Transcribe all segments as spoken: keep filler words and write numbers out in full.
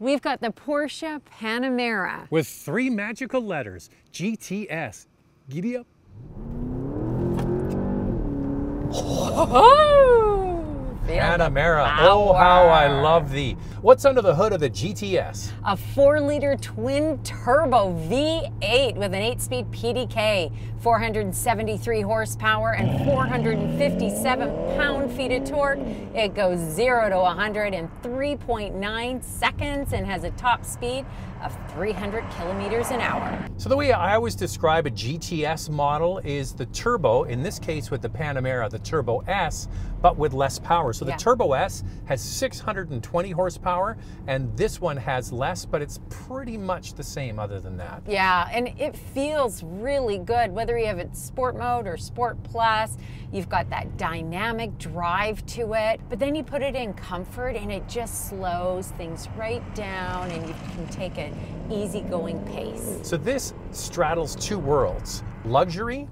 we've got the Porsche Panamera. With three magical letters, G T S. Giddy up. Oh, Panamera, oh how I love thee. What's under the hood of the G T S? A four liter twin turbo V eight with an eight speed P D K, four hundred seventy-three horsepower and four hundred fifty-seven pound feet of torque. It goes zero to one hundred in three point nine seconds and has a top speed of three hundred kilometers an hour. So the way I always describe a G T S model is the turbo, in this case with the Panamera, the Turbo S, but with less power. So the yeah. Turbo S has six hundred twenty horsepower, and this one has less, but it's pretty much the same other than that. Yeah, and it feels really good, whether you have it sport mode or sport plus. You've got that dynamic drive to it, but then you put it in comfort and it just slows things right down and you can take it easygoing pace. So this straddles two worlds, luxury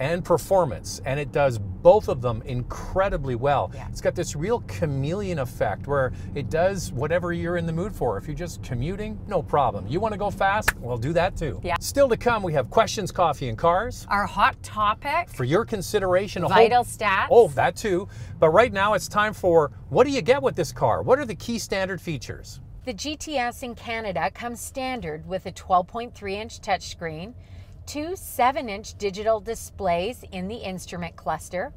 and performance, and it does both of them incredibly well. Yeah. It's got this real chameleon effect where it does whatever you're in the mood for. If you're just commuting, no problem. You want to go fast? Well, do that too. Yeah. Still to come, we have Questions, Coffee, and Cars. Our hot topic. For your consideration. A Vital whole, stats. Oh, that too. But right now it's time for, what do you get with this car? What are the key standard features? The G T S in Canada comes standard with a twelve point three inch touchscreen, two seven inch digital displays in the instrument cluster,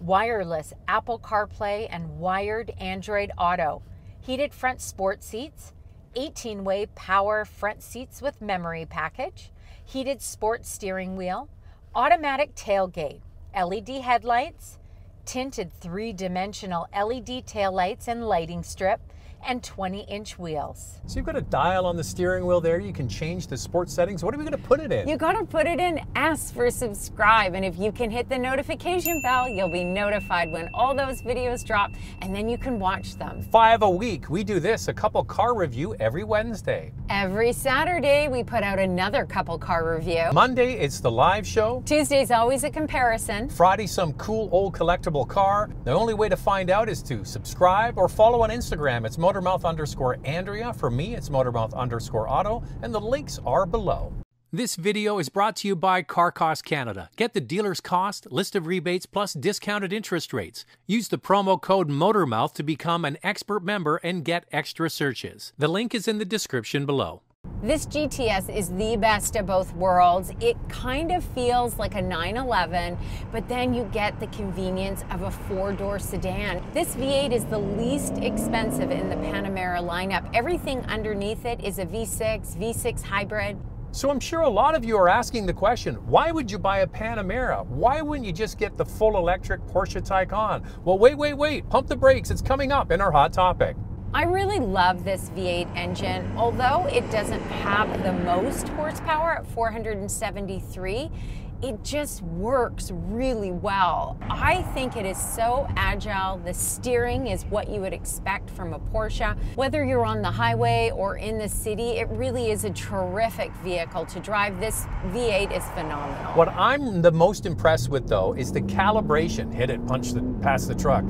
wireless Apple CarPlay and wired Android Auto, heated front sport seats, eighteen way power front seats with memory package, heated sport steering wheel, automatic tailgate, L E D headlights, tinted three dimensional L E D taillights and lighting strip, and twenty inch wheels. So you've got a dial on the steering wheel there. You can change the sports settings. What are we going to put it in? You got to put it in S for subscribe. And if you can hit the notification bell, you'll be notified when all those videos drop, and then you can watch them. Five a week. We do this, a couple car review every Wednesday. Every Saturday, we put out another couple car review. Monday, it's the live show. Tuesday's always a comparison. Friday, some cool old collectible car. The only way to find out is to subscribe or follow on Instagram. It's MotorMouth underscore Andrea. For me, it's MotorMouth underscore Auto, and the links are below. This video is brought to you by CarCost Canada. Get the dealer's cost, list of rebates, plus discounted interest rates. Use the promo code MotorMouth to become an expert member and get extra searches. The link is in the description below. This G T S is the best of both worlds. It kind of feels like a nine eleven, but then you get the convenience of a four-door sedan. This V eight is the least expensive in the Panamera lineup. Everything underneath it is a V six, V six hybrid. So I'm sure a lot of you are asking the question, why would you buy a Panamera? Why wouldn't you just get the full electric Porsche Taycan? Well, wait, wait, wait, pump the brakes. It's coming up in our hot topic. I really love this V eight engine. Although it doesn't have the most horsepower at four hundred seventy-three, it just works really well. I think it is so agile. The steering is what you would expect from a Porsche. Whether you're on the highway or in the city, it really is a terrific vehicle to drive. This V eight is phenomenal. What I'm the most impressed with, though, is the calibration. Hit it, punch the, past the truck.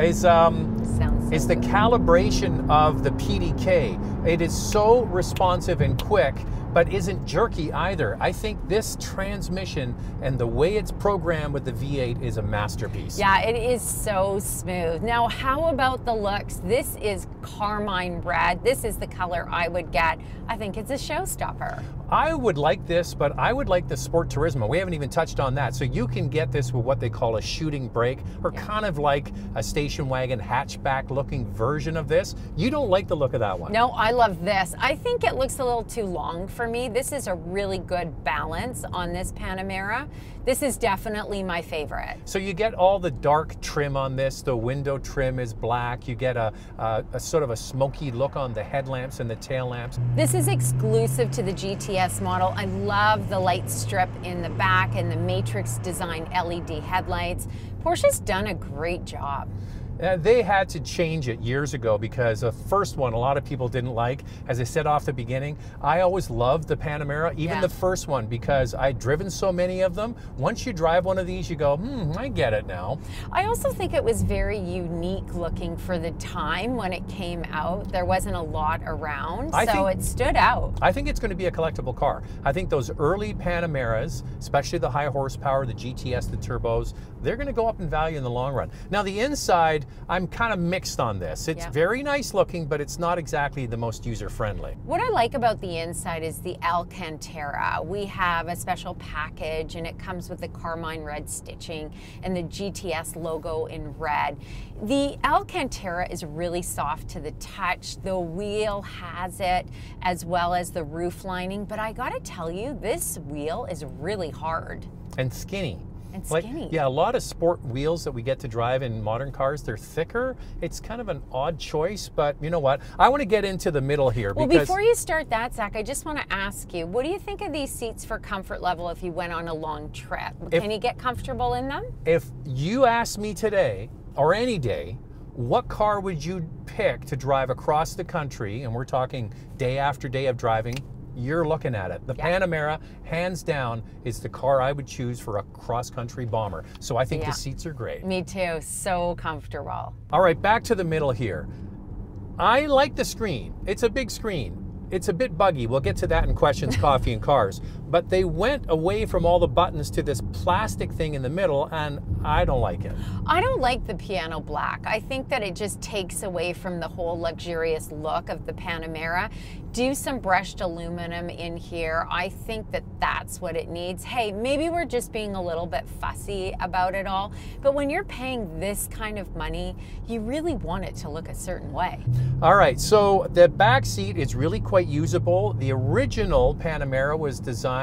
Is um. Sounds so it's the good. Calibration of the P D K. It is so responsive and quick, but isn't jerky either. I think this transmission and the way it's programmed with the V eight is a masterpiece. Yeah, it is so smooth. Now, how about the looks? This is Carmine Red. This is the color I would get. I think it's a showstopper. I would like this, but I would like the Sport Turismo. We haven't even touched on that. So you can get this with what they call a shooting brake, or yeah. kind of like a station wagon hatchback looking version of this. You don't like the look of that one. No, I love this. I think it looks a little too long for me. This is a really good balance on this Panamera. This is definitely my favorite. So you get all the dark trim on this. The window trim is black. You get a, a, a sort of a smoky look on the headlamps and the tail lamps. This is exclusive to the G T S model. I love the light strip in the back and the matrix design L E D headlights. Porsche's done a great job. Uh, they had to change it years ago because the first one a lot of people didn't like. As I said off the beginning, I always loved the Panamera, even yeah. the first one, because I'd driven so many of them. Once you drive one of these, you go, hmm, I get it now. I also think it was very unique looking for the time when it came out. There wasn't a lot around, I so think, it stood out. I think it's going to be a collectible car. I think those early Panameras, especially the high horsepower, the G T S, the turbos, they're going to go up in value in the long run. Now the inside, I'm kind of mixed on this. It's yeah. very nice looking, but it's not exactly the most user-friendly. What I like about the inside is the Alcantara. We have a special package and it comes with the Carmine Red stitching and the G T S logo in red. The Alcantara is really soft to the touch. The wheel has it, as well as the roof lining, but I gotta tell you, this wheel is really hard. And skinny. And like, yeah, a lot of sport wheels that we get to drive in modern cars, they're thicker. It's kind of an odd choice, but you know what? I want to get into the middle here. Well, because before you start that, Zach, I just want to ask you, what do you think of these seats for comfort level if you went on a long trip? If, Can you get comfortable in them? If you asked me today, or any day, what car would you pick to drive across the country, and we're talking day after day of driving, you're looking at it. The yeah. Panamera, hands down, is the car I would choose for a cross-country bomber. So I think yeah. the seats are great. Me too, so comfortable. All right, back to the middle here. I like the screen. It's a big screen. It's a bit buggy. We'll get to that in Questions, Coffee, and Cars. But they went away from all the buttons to this plastic thing in the middle, and I don't like it. I don't like the piano black. I think that it just takes away from the whole luxurious look of the Panamera. Do some brushed aluminum in here. I think that that's what it needs. Hey, maybe we're just being a little bit fussy about it all, but when you're paying this kind of money, you really want it to look a certain way. All right, so the back seat is really quite usable. The original Panamera was designed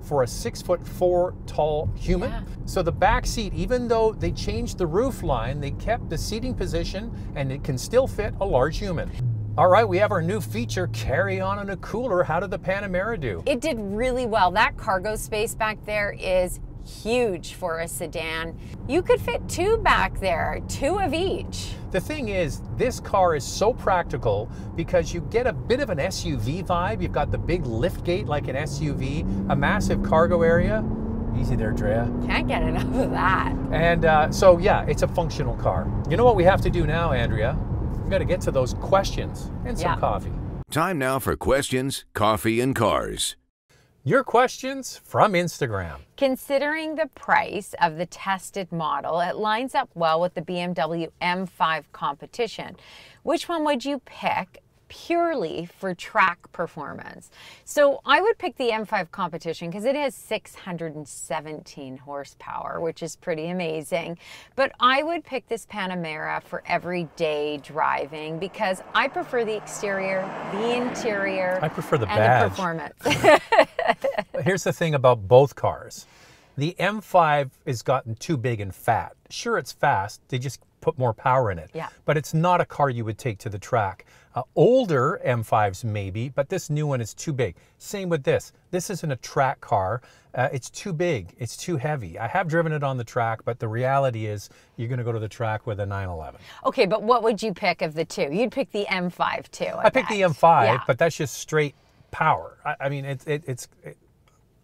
for a six foot four tall human. Yeah. So the back seat, even though they changed the roof line, they kept the seating position and it can still fit a large human. All right, we have our new feature, carry on in a cooler. How did the Panamera do? It did really well. That cargo space back there is huge for a sedan. You could fit two back there, two of each. The thing is, this car is so practical because you get a bit of an S U V vibe. You've got the big lift gate like an S U V, a massive cargo area. Easy there, Drea. Can't get enough of that. And uh, so yeah, it's a functional car. You know what we have to do now, Andrea? We've got to get to those questions and some yeah. coffee. Time now for Questions, Coffee, and Cars. Your questions from Instagram. Considering the price of the tested model, it lines up well with the B M W M five Competition. Which one would you pick purely for track performance? So I would pick the M five Competition because it has six hundred seventeen horsepower, which is pretty amazing. But I would pick this Panamera for everyday driving because I prefer the exterior, the interior, I prefer the and badge. The performance. Here's the thing about both cars. The M five has gotten too big and fat. Sure, it's fast, they just put more power in it. Yeah. But it's not a car you would take to the track. Uh, older M fives maybe, but this new one is too big. Same with this. This isn't a track car. Uh, it's too big. It's too heavy. I have driven it on the track, but the reality is you're going to go to the track with a nine eleven. Okay, but what would you pick of the two? You'd pick the M five too. I, I picked the M five, yeah. but that's just straight power. I, I mean, it, it, it's. It,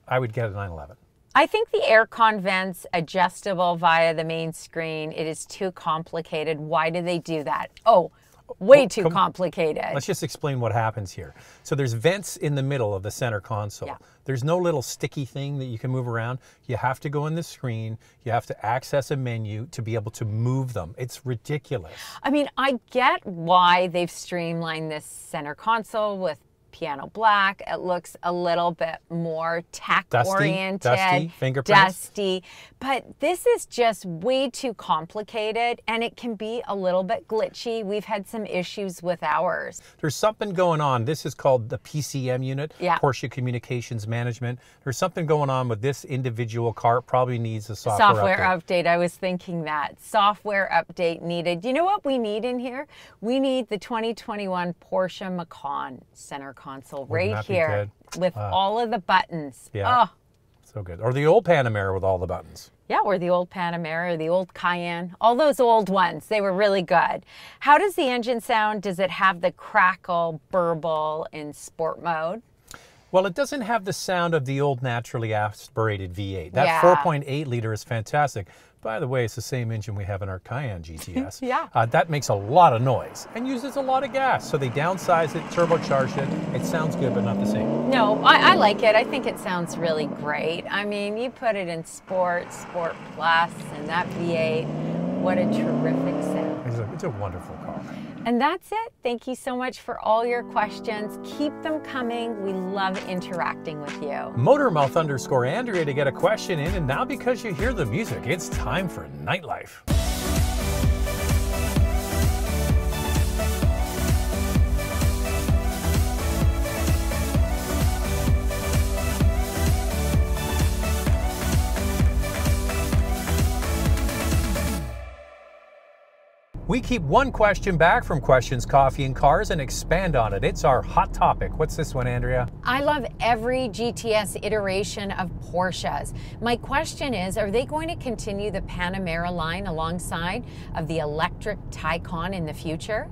I would get a nine eleven. I think the aircon vents adjustable via the main screen. It is too complicated. Why do they do that? Oh. Way too complicated. Let's just explain what happens here. So there's vents in the middle of the center console. Yeah. There's no little sticky thing that you can move around. You have to go in the screen. You have to access a menu to be able to move them. It's ridiculous. I mean, I get why they've streamlined this center console with piano black. It looks a little bit more tech dusty, oriented, dusty, fingerprints. Dusty, but this is just way too complicated and it can be a little bit glitchy. We've had some issues with ours. There's something going on. This is called the P C M unit, yeah. Porsche Communications Management. There's something going on with this individual car. It probably needs a software, software update. update. I was thinking that. Software update needed. You know what we need in here? We need the twenty twenty-one Porsche Macan center console Wouldn't right here with uh, all of the buttons. Yeah, oh. So good. Or the old Panamera with all the buttons. Yeah, or the old Panamera, or the old Cayenne, all those old ones. They were really good. How does the engine sound? Does it have the crackle, burble in sport mode? Well, it doesn't have the sound of the old naturally aspirated V eight. That yeah. four point eight liter is fantastic. By the way, it's the same engine we have in our Cayenne G T S. yeah. Uh, that makes a lot of noise and uses a lot of gas. So they downsize it, turbocharge it. It sounds good, but not the same. No, I, I like it. I think it sounds really great. I mean, you put it in Sport, Sport Plus, and that V eight, what a terrific sound. It's a, it's a wonderful car. And that's it. Thank you so much for all your questions. Keep them coming. We love interacting with you. MotorMouth underscore Andrea to get a question in. And now because you hear the music, it's time for Nightlife. We keep one question back from Questions, Coffee and Cars and expand on it. It's our hot topic. What's this one, Andrea? I love every G T S iteration of Porsches. My question is, are they going to continue the Panamera line alongside of the electric Taycan in the future?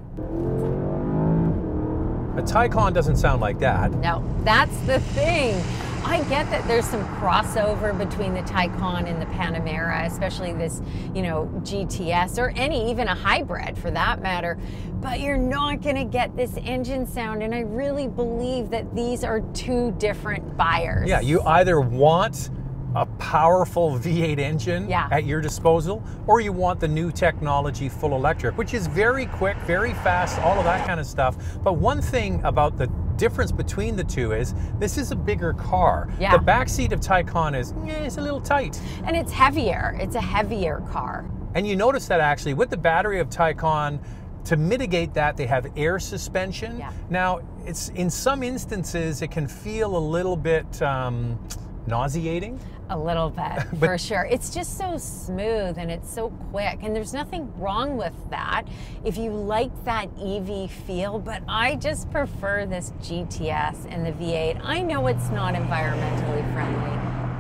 A Taycan doesn't sound like that. No, that's the thing. I get that there's some crossover between the Taycan and the Panamera, especially this, you know, G T S or any, even a hybrid for that matter, but you're not going to get this engine sound. And I really believe that these are two different buyers. Yeah, you either want a powerful V eight engine yeah. at your disposal, or you want the new technology full electric, which is very quick, very fast, all of that kind of stuff. But one thing about the difference between the two is this is a bigger car. Yeah. The backseat of Taycan is yeah, it's a little tight. And it's heavier. It's a heavier car. And you notice that actually with the battery of Taycan, to mitigate that, they have air suspension. Yeah. Now, it's in some instances, it can feel a little bit um, nauseating. A little bit, but, for sure. It's just so smooth and it's so quick, and there's nothing wrong with that if you like that E V feel, but I just prefer this G T S and the V eight. I know it's not environmentally friendly.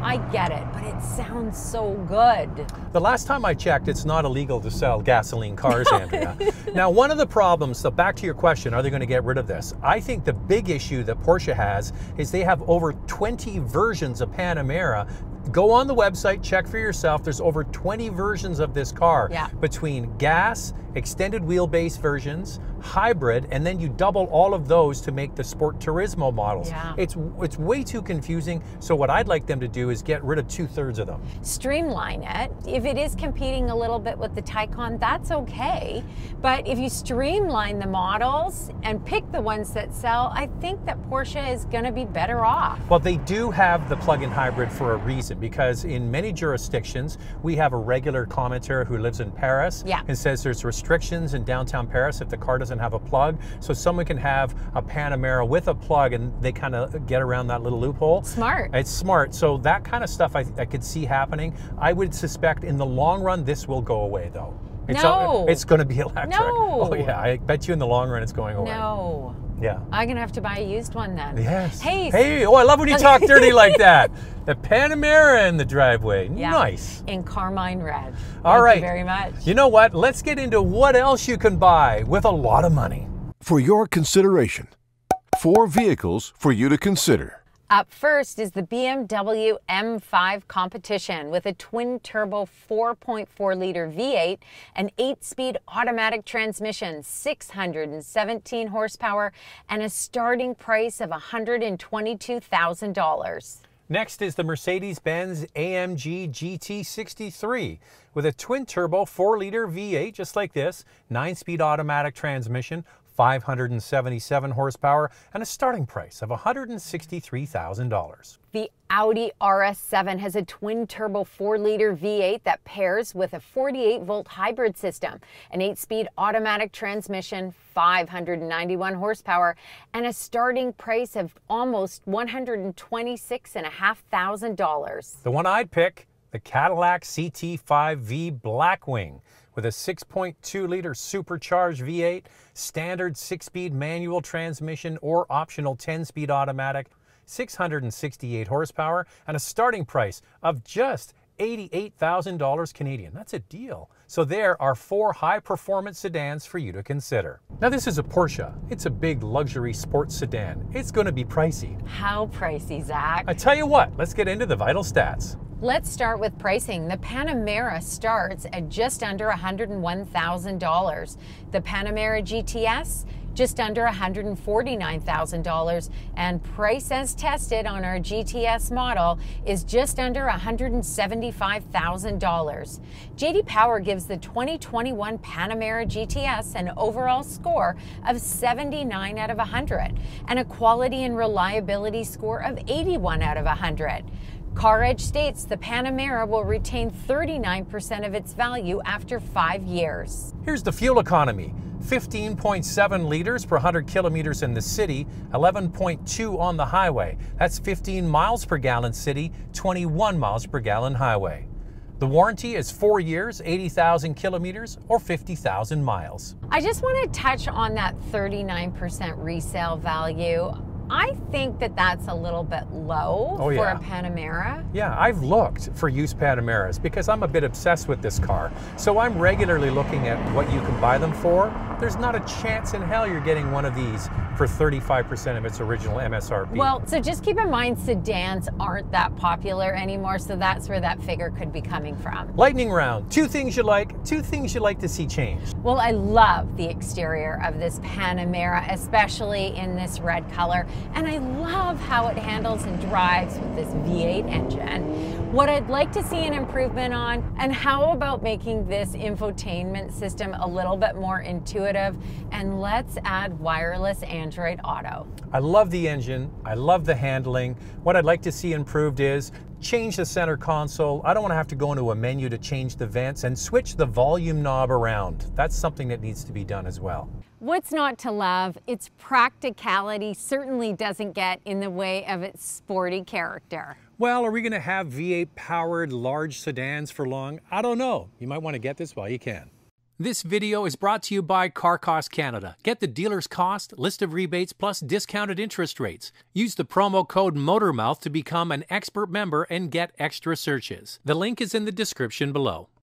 I get it, but it sounds so good. The last time I checked, it's not illegal to sell gasoline cars, Andrea. Now, one of the problems, so back to your question, are they going to get rid of this? I think the big issue that Porsche has is they have over twenty versions of Panamera. Go on the website, check for yourself. There's over twenty versions of this car yeah. between gas, extended wheelbase versions, hybrid, and then you double all of those to make the Sport Turismo models. Yeah. It's, it's way too confusing. So what I'd like them to do is get rid of two thirds of them. Streamline it. If it is competing a little bit with the Taycan, that's okay. But if you streamline the models and pick the ones that sell, I think that Porsche is gonna be better off. Well, they do have the plug-in hybrid for a reason, because in many jurisdictions, we have a regular commenter who lives in Paris yeah. and says there's restrictions in downtown Paris if the car doesn't have a plug. So someone can have a Panamera with a plug and they kind of get around that little loophole. Smart. It's smart. So that kind of stuff I, I could see happening. I would suspect in the long run, this will go away though. It's no. All, it's going to be electric. No. Oh yeah, I bet you in the long run it's going away. No. Yeah. I'm going to have to buy a used one then. Yes. Hey. Hey, oh, I love when you talk dirty like that. The Panamera in the driveway. Yeah. Nice. In Carmine Red. All Thank right. you very much. You know what? Let's get into what else you can buy with a lot of money. For your consideration, four vehicles for you to consider. Up first is the B M W M five Competition with a twin-turbo four point four liter V eight, an eight-speed automatic transmission, six hundred seventeen horsepower, and a starting price of one hundred twenty-two thousand dollars. Next is the Mercedes-Benz A M G G T sixty-three with a twin-turbo four liter V eight, just like this, nine-speed automatic transmission, five hundred seventy-seven horsepower, and a starting price of one hundred sixty-three thousand dollars. The Audi R S seven has a twin-turbo four liter V eight that pairs with a forty-eight volt hybrid system, an eight-speed automatic transmission, five hundred ninety-one horsepower, and a starting price of almost one hundred twenty-six thousand five hundred dollars. The one I'd pick, the Cadillac C T five V Blackwing, with a six point two liter supercharged V eight, standard six-speed manual transmission or optional ten-speed automatic, six hundred sixty-eight horsepower, and a starting price of just eighty-eight thousand dollars Canadian. That's a deal. So there are four high-performance sedans for you to consider. Now this is a Porsche. It's a big luxury sports sedan. It's going to be pricey. How pricey, Zach? I tell you what, let's get into the vital stats. Let's start with pricing. The Panamera starts at just under one hundred one thousand dollars. The Panamera G T S, just under one hundred forty-nine thousand dollars, and price as tested on our G T S model is just under one hundred seventy-five thousand dollars. J D Power gives the twenty twenty-one Panamera G T S an overall score of seventy-nine out of one hundred and a quality and reliability score of eighty-one out of one hundred. CarEdge states the Panamera will retain thirty-nine percent of its value after five years. Here's the fuel economy. fifteen point seven liters per one hundred kilometers in the city, eleven point two on the highway. That's fifteen miles per gallon city, twenty-one miles per gallon highway. The warranty is four years, eighty thousand kilometers, or fifty thousand miles. I just want to touch on that thirty-nine percent resale value. I think that that's a little bit low oh, for yeah. a Panamera. Yeah, I've looked for used Panameras because I'm a bit obsessed with this car. So I'm regularly looking at what you can buy them for. There's not a chance in hell you're getting one of these for thirty-five percent of its original M S R P. Well, so just keep in mind sedans aren't that popular anymore, so that's where that figure could be coming from. Lightning round, two things you like, two things you like to see change. Well, I love the exterior of this Panamera, especially in this red color. And I love how it handles and drives with this V eight engine. What I'd like to see an improvement on, and how about making this infotainment system a little bit more intuitive, and let's add wireless Android Auto. I love the engine, I love the handling. What I'd like to see improved is change the center console. I don't want to have to go into a menu to change the vents, and switch the volume knob around. That's something that needs to be done as well. What's not to love? Its practicality certainly doesn't get in the way of its sporty character. Well, are we going to have V eight-powered large sedans for long? I don't know. You might want to get this while you can. This video is brought to you by CarCost Canada. Get the dealer's cost, list of rebates, plus discounted interest rates. Use the promo code MotorMouth to become an expert member and get extra searches. The link is in the description below.